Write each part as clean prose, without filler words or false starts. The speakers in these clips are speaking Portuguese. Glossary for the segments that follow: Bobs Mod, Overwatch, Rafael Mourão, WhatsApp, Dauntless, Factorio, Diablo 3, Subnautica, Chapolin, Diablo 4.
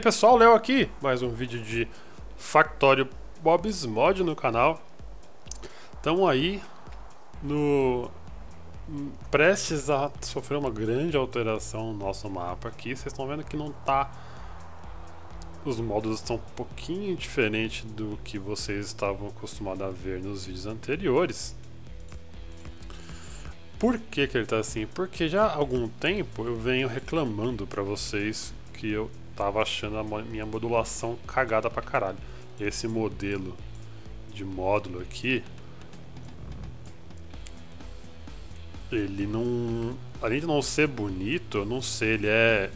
aí pessoal, Léo aqui, mais um vídeo de Factorio Bobs Mod no canal. Estamos aí prestes a sofrer uma grande alteração no nosso mapa aqui. Vocês estão vendo que não tá... Os modos estão um pouquinho diferentes do que vocês estavam acostumados a ver nos vídeos anteriores. Por que que ele tá assim? Porque já há algum tempo eu venho reclamando pra vocês que eu tava achando a minha modulação cagada pra caralho. Esse modelo de módulo aqui, ele não... Além de não ser bonito, eu não sei, ele é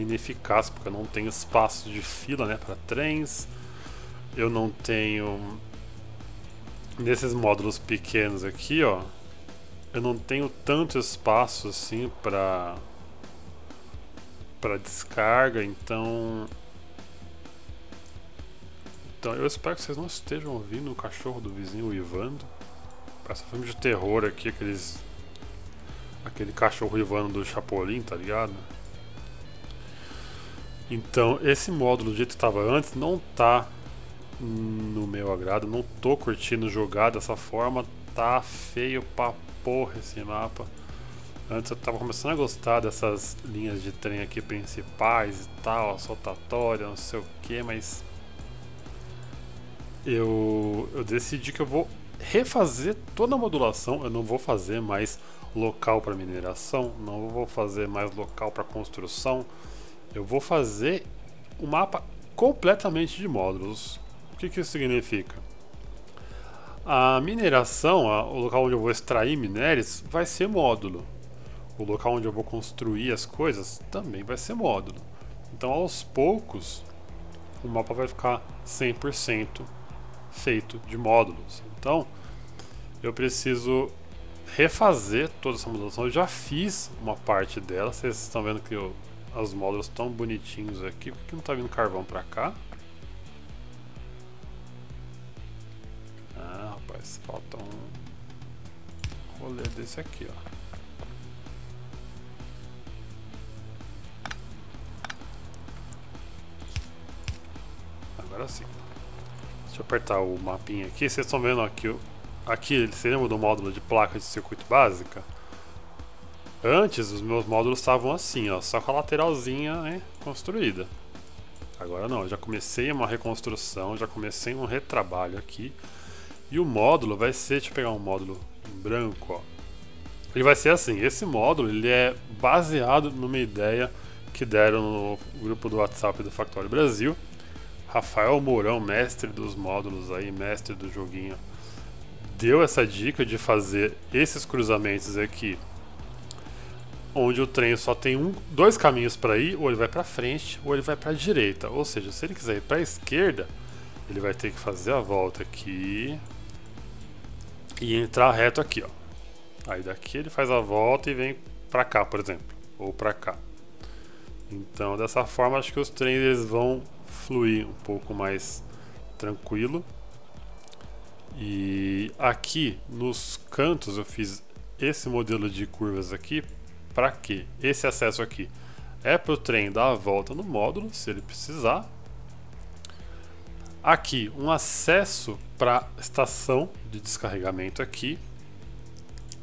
ineficaz, porque eu não tenho espaço de fila, né, pra trens. Eu não tenho... Nesses módulos pequenos aqui, ó, eu não tenho tanto espaço assim para descarga, então eu espero que vocês não estejam ouvindo o cachorro do vizinho uivando. Parece um filme de terror aqui, aquele cachorro uivando do Chapolin, tá ligado? Então esse módulo do jeito que estava antes não tá no meu agrado, não tô curtindo jogar dessa forma, tá feio pra porra esse mapa. Antes eu tava começando a gostar dessas linhas de trem aqui principais e tal, a soltatória, não sei o que, mas eu decidi que eu vou refazer toda a modulação. Eu não vou fazer mais local para mineração, não vou fazer mais local para construção. Eu vou fazer um mapa completamente de módulos. O que que isso significa? A mineração, o local onde eu vou extrair minérios, vai ser módulo. O local onde eu vou construir as coisas também vai ser módulo. Então aos poucos o mapa vai ficar 100% feito de módulos. Então eu preciso refazer toda essa modulação. Eu já fiz uma parte dela. Vocês estão vendo que os módulos estão bonitinhos aqui. Por que não está vindo carvão para cá? Ah, rapaz, falta um rolê desse aqui, ó. Agora sim. Deixa eu apertar o mapinha aqui. Vocês estão vendo aqui, aqui ele se lembra do módulo de placa de circuito básica? Antes os meus módulos estavam assim, ó, só com a lateralzinha, né, construída. Agora não, eu já comecei uma reconstrução, já comecei um retrabalho aqui. E o módulo vai ser, deixa eu pegar um módulo em branco, ó. Ele vai ser assim, esse módulo ele é baseado numa ideia que deram no grupo do WhatsApp do Factorio Brasil. Rafael Mourão, mestre dos módulos aí, mestre do joguinho, deu essa dica de fazer esses cruzamentos aqui, onde o trem só tem dois caminhos para ir, ou ele vai para frente, ou ele vai para direita. Ou seja, se ele quiser ir para esquerda, ele vai ter que fazer a volta aqui e entrar reto aqui, ó. Aí daqui ele faz a volta e vem para cá, por exemplo, ou para cá. Então, dessa forma, acho que os trens eles vão fluir um pouco mais tranquilo. E aqui nos cantos eu fiz esse modelo de curvas aqui. Para quê? Esse acesso aqui é para o trem dar a volta no módulo, se ele precisar. Aqui um acesso para estação de descarregamento aqui.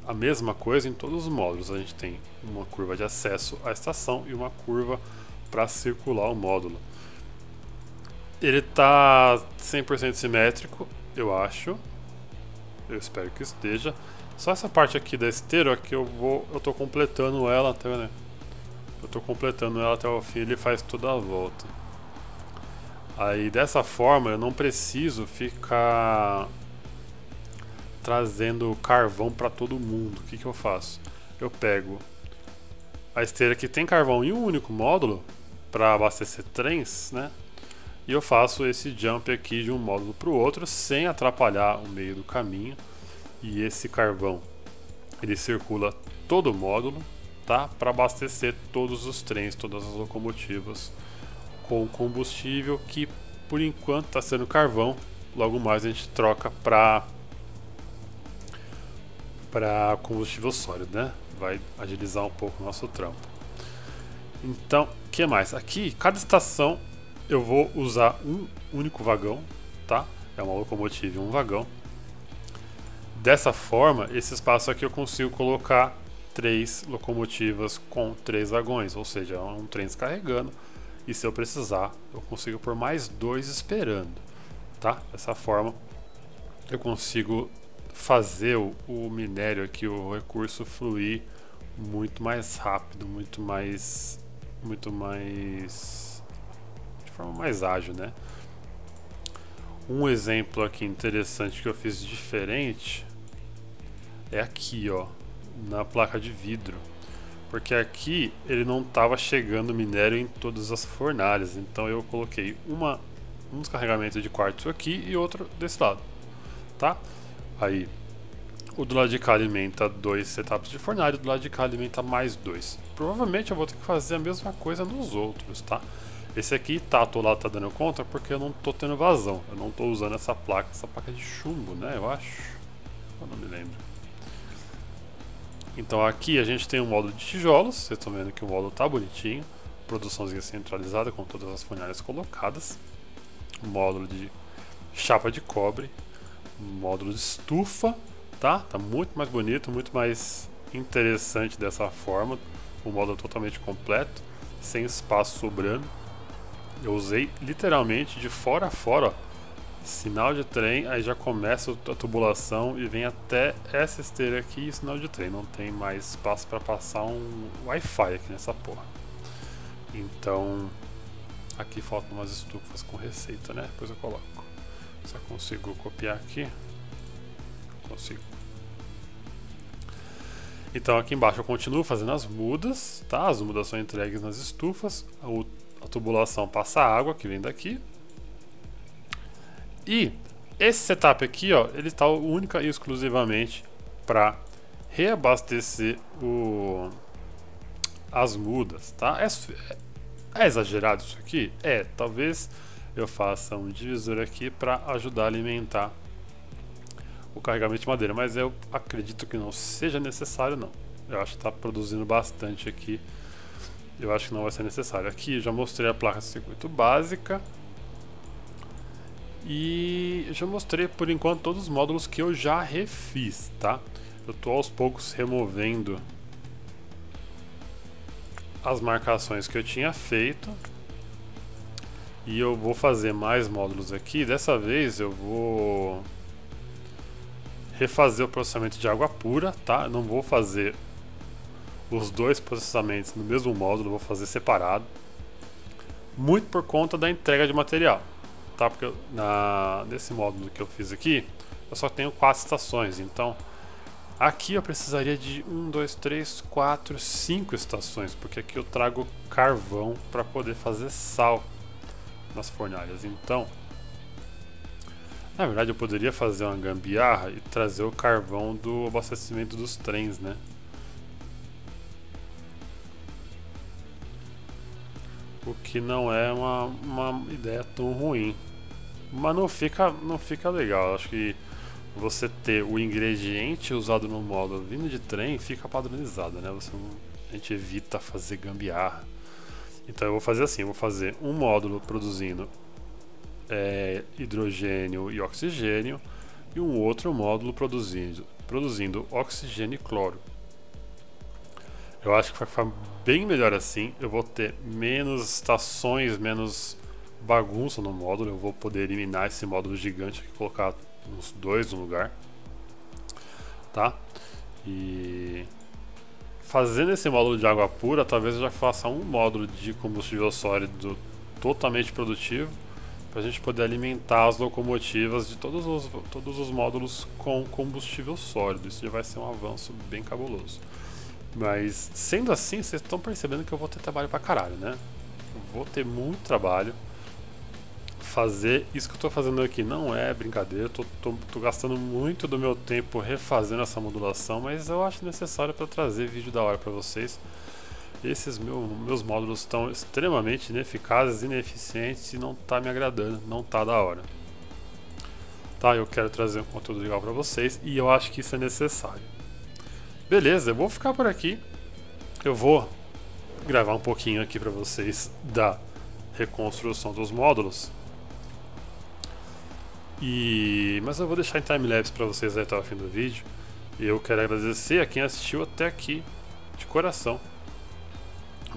A mesma coisa em todos os módulos, a gente tem uma curva de acesso à estação e uma curva para circular o módulo. Ele tá 100% simétrico, eu acho. Eu espero que esteja. Só essa parte aqui da esteira aqui eu tô completando ela até, né? Eu tô completando ela até o fim, ele faz toda a volta. Aí dessa forma eu não preciso ficar trazendo carvão para todo mundo. O que que eu faço? Eu pego a esteira que tem carvão em um único módulo para abastecer trens, né? E eu faço esse jump aqui de um módulo para o outro sem atrapalhar o meio do caminho. E esse carvão ele circula todo o módulo, tá? Para abastecer todos os trens, todas as locomotivas com combustível que por enquanto está sendo carvão. Logo mais a gente troca para combustível sólido, né? Vai agilizar um pouco o nosso trampo. Então, o que mais? Aqui, cada estação eu vou usar um único vagão, tá? É uma locomotiva e um vagão. Dessa forma, esse espaço aqui eu consigo colocar 3 locomotivas com 3 vagões, ou seja, um trem descarregando. E se eu precisar, eu consigo pôr mais 2 esperando, tá? Dessa forma, eu consigo fazer o minério aqui, o recurso fluir muito mais rápido, de forma mais ágil, né? Um exemplo aqui interessante que eu fiz diferente é aqui, ó, na placa de vidro, porque aqui ele não estava chegando minério em todas as fornalhas, então eu coloquei um descarregamento de quartzo aqui e outro desse lado, tá? Aí o do lado de cá alimenta 2 setups de fornalha, o do lado de cá alimenta mais 2. Provavelmente eu vou ter que fazer a mesma coisa nos outros, tá? Esse aqui tá dando conta porque eu não tô tendo vazão, eu não tô usando essa placa de chumbo, né? Eu acho, eu não me lembro. Então aqui a gente tem um módulo de tijolos, vocês estão vendo que o módulo tá bonitinho, produçãozinha centralizada com todas as fornalhas colocadas, módulo de chapa de cobre, módulo de estufa, tá? Tá muito mais bonito, muito mais interessante dessa forma, o módulo totalmente completo, sem espaço sobrando. Eu usei literalmente de fora a fora, ó, sinal de trem, aí já começa a tubulação e vem até essa esteira aqui e sinal de trem. Não tem mais espaço para passar um Wi-Fi aqui nessa porra. Então, aqui faltam umas estufas com receita, né? Depois eu coloco. Só consigo copiar aqui. Consigo. Então aqui embaixo eu continuo fazendo as mudas, tá? As mudas são entregues nas estufas. A tubulação passa a água que vem daqui. E esse setup aqui, ó, ele está única e exclusivamente para reabastecer as mudas, tá? É exagerado isso aqui? É, talvez eu faça um divisor aqui para ajudar a alimentar o carregamento de madeira, mas eu acredito que não seja necessário, não. Eu acho que está produzindo bastante aqui, eu acho que não vai ser necessário. Aqui eu já mostrei a placa de circuito básica. E eu já mostrei por enquanto todos os módulos que eu já refiz, tá? Eu tô aos poucos removendo as marcações que eu tinha feito. E eu vou fazer mais módulos aqui. Dessa vez eu vou refazer o processamento de água pura, tá? Eu não vou fazer os 2 processamentos no mesmo módulo, eu vou fazer separado. Muito por conta da entrega de material. Tá, porque nesse módulo que eu fiz aqui eu só tenho 4 estações, então aqui eu precisaria de 1, 2, 3, 4, 5 estações, porque aqui eu trago carvão para poder fazer sal nas fornalhas. Então, na verdade eu poderia fazer uma gambiarra e trazer o carvão do abastecimento dos trens, né? O que não é uma ideia tão ruim. Mas não fica legal. Eu acho que você ter o ingrediente usado no módulo vindo de trem fica padronizado, né? A gente evita fazer gambiarra. Então eu vou fazer assim, eu vou fazer um módulo produzindo hidrogênio e oxigênio. E um outro módulo produzindo oxigênio e cloro. Eu acho que vai ficar bem melhor assim, eu vou ter menos estações, menos bagunça no módulo, eu vou poder eliminar esse módulo gigante aqui, colocar uns 2 no lugar, tá? E fazendo esse módulo de água pura, talvez eu já faça um módulo de combustível sólido totalmente produtivo, pra gente poder alimentar as locomotivas de todos os módulos com combustível sólido, isso já vai ser um avanço bem cabuloso. Mas, sendo assim, vocês estão percebendo que eu vou ter trabalho pra caralho, né? Eu vou ter muito trabalho. Fazer isso que eu tô fazendo aqui não é brincadeira. Eu tô gastando muito do meu tempo refazendo essa modulação, mas eu acho necessário para trazer vídeo da hora pra vocês. Esses meus módulos estão extremamente ineficazes, ineficientes e não tá me agradando, não tá da hora. Tá, eu quero trazer um conteúdo legal pra vocês e eu acho que isso é necessário. Beleza, eu vou ficar por aqui. Eu vou gravar um pouquinho aqui pra vocês da reconstrução dos módulos. Mas eu vou deixar em timelapse para vocês até o fim do vídeo. Eu quero agradecer a quem assistiu até aqui, de coração.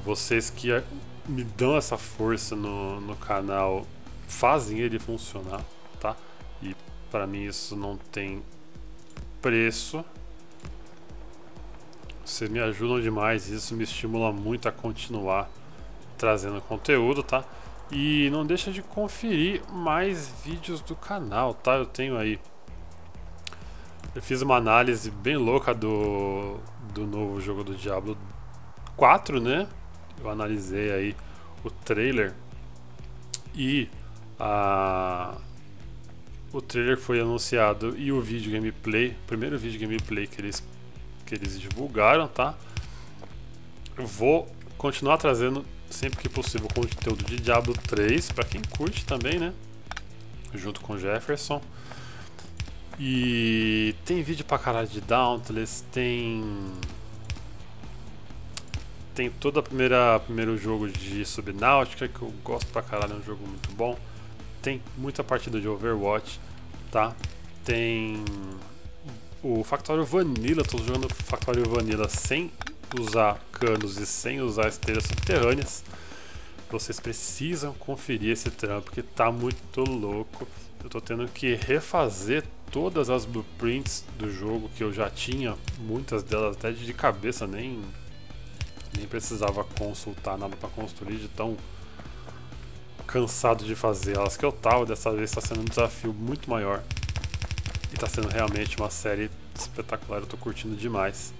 Vocês que me dão essa força no canal, fazem ele funcionar, tá? E para mim isso não tem preço. Vocês me ajudam demais, isso me estimula muito a continuar trazendo conteúdo, tá? E não deixa de conferir mais vídeos do canal, tá? Eu tenho aí, eu fiz uma análise bem louca do novo jogo do Diablo 4, né? Eu analisei aí o trailer e o trailer foi anunciado e o vídeo gameplay, o primeiro vídeo gameplay que eles divulgaram, tá? Eu vou continuar trazendo sempre que possível conteúdo de Diablo 3 para quem curte também, né? Junto com o Jefferson. E tem vídeo pra caralho de Dauntless, tem todo primeiro jogo de Subnautica, que eu gosto pra caralho, é um jogo muito bom. Tem muita partida de Overwatch, tá? Tem o Factorio Vanilla, tô jogando Factorio Vanilla sem usar canos e sem usar esteiras subterrâneas. Vocês precisam conferir esse trampo que tá muito louco. Eu tô tendo que refazer todas as blueprints do jogo que eu já tinha, muitas delas até de cabeça, nem precisava consultar nada para construir, de tão cansado de fazer elas que eu tava. Dessa vez tá sendo um desafio muito maior e tá sendo realmente uma série espetacular, eu tô curtindo demais,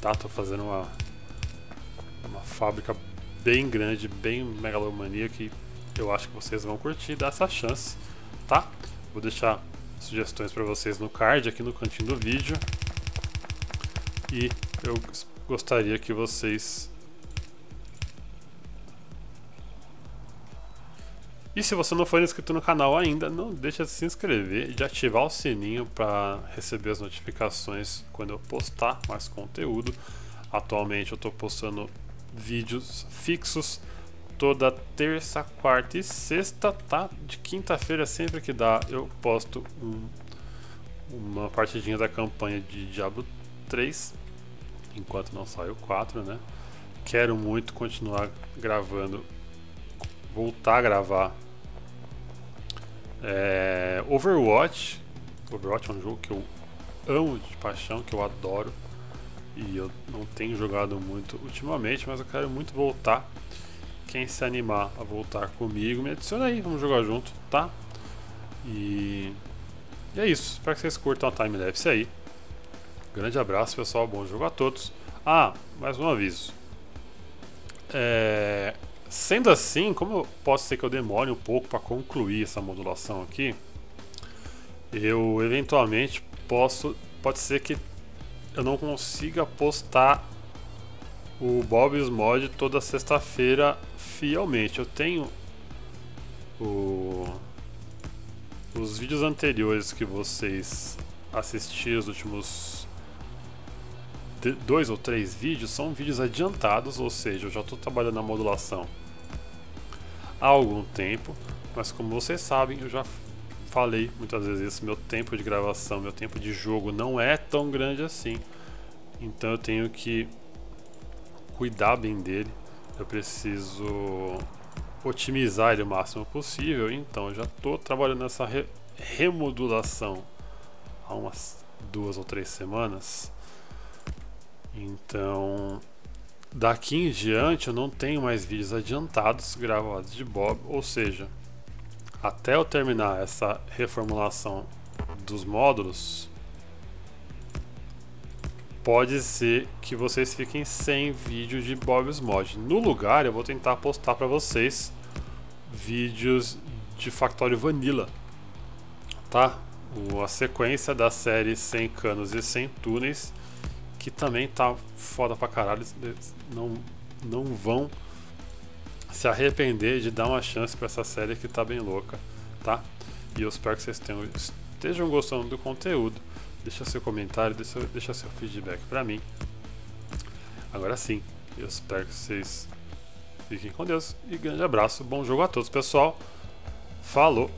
tá? Tô fazendo uma fábrica bem grande, bem megalomania, que eu acho que vocês vão curtir e dar essa chance, tá? Vou deixar sugestões para vocês no card, aqui no cantinho do vídeo, e eu gostaria que vocês... E se você não for inscrito no canal ainda, não deixa de se inscrever e de ativar o sininho para receber as notificações quando eu postar mais conteúdo. Atualmente eu estou postando vídeos fixos toda terça, quarta e sexta, tá? De quinta-feira, sempre que dá, eu posto uma partidinha da campanha de Diablo 3, enquanto não sai o 4, né? Quero muito continuar gravando, voltar a gravar Overwatch. Overwatch é um jogo que eu amo de paixão, que eu adoro, e eu não tenho jogado muito ultimamente, mas eu quero muito voltar. Quem se animar a voltar comigo, me adiciona aí, vamos jogar junto, tá? E é isso, espero que vocês curtam a timelapse aí. Grande abraço, pessoal, bom jogo a todos. Ah, mais um aviso. Sendo assim, como pode ser que eu demore um pouco para concluir essa modulação aqui, eu eventualmente pode ser que eu não consiga postar o Bobs Mod toda sexta-feira fielmente. Eu tenho os vídeos anteriores que vocês assistiram, os últimos 2 ou 3 vídeos, são vídeos adiantados, ou seja, eu já estou trabalhando na modulação há algum tempo, mas como vocês sabem, eu já falei muitas vezes isso, meu tempo de gravação, meu tempo de jogo não é tão grande assim, então eu tenho que cuidar bem dele, eu preciso otimizar ele o máximo possível. Então eu já estou trabalhando nessa remodulação há umas 2 ou 3 semanas, então daqui em diante eu não tenho mais vídeos adiantados gravados de Bob, ou seja, até eu terminar essa reformulação dos módulos, pode ser que vocês fiquem sem vídeo de Bob's Mod. No lugar, eu vou tentar postar para vocês vídeos de Factorio Vanilla, tá? A sequência da série sem canos e sem túneis, que também tá foda pra caralho. Não vão se arrepender de dar uma chance para essa série que tá bem louca, tá? E eu espero que vocês estejam gostando do conteúdo. Deixa seu comentário, deixa seu feedback pra mim. Agora sim, eu espero que vocês Fiquem com Deus e grande abraço. Bom jogo a todos, pessoal. Falou!